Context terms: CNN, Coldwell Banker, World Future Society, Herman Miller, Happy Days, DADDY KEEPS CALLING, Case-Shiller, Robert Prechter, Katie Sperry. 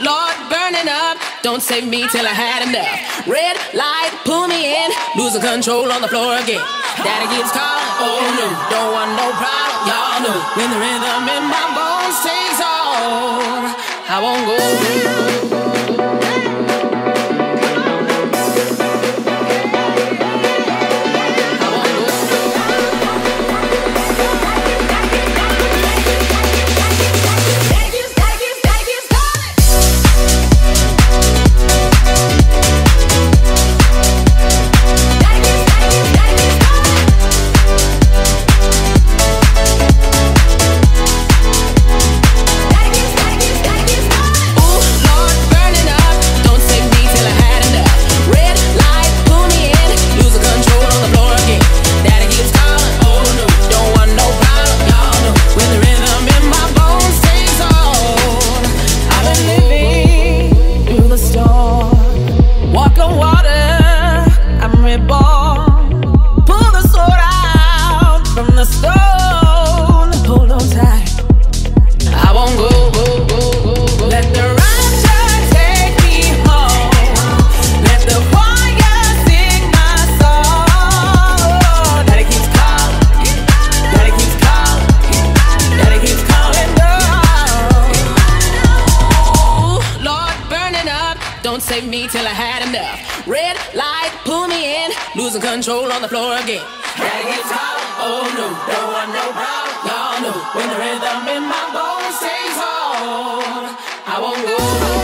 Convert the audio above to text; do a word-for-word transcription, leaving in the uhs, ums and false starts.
Lord, burning up. Don't save me till I had enough. Red light, pull me in. Losing control on the floor again. Daddy keeps calling, oh no. Don't want no problem, y'all know. When the rhythm in my bones takes over, I won't go. Don't save me till I had enough. Red light, pull me in. Losing control on the floor again. Daddy keeps calling, oh no. Don't want no problem, y'all know. When the rhythm in my bones stays on, I won't go.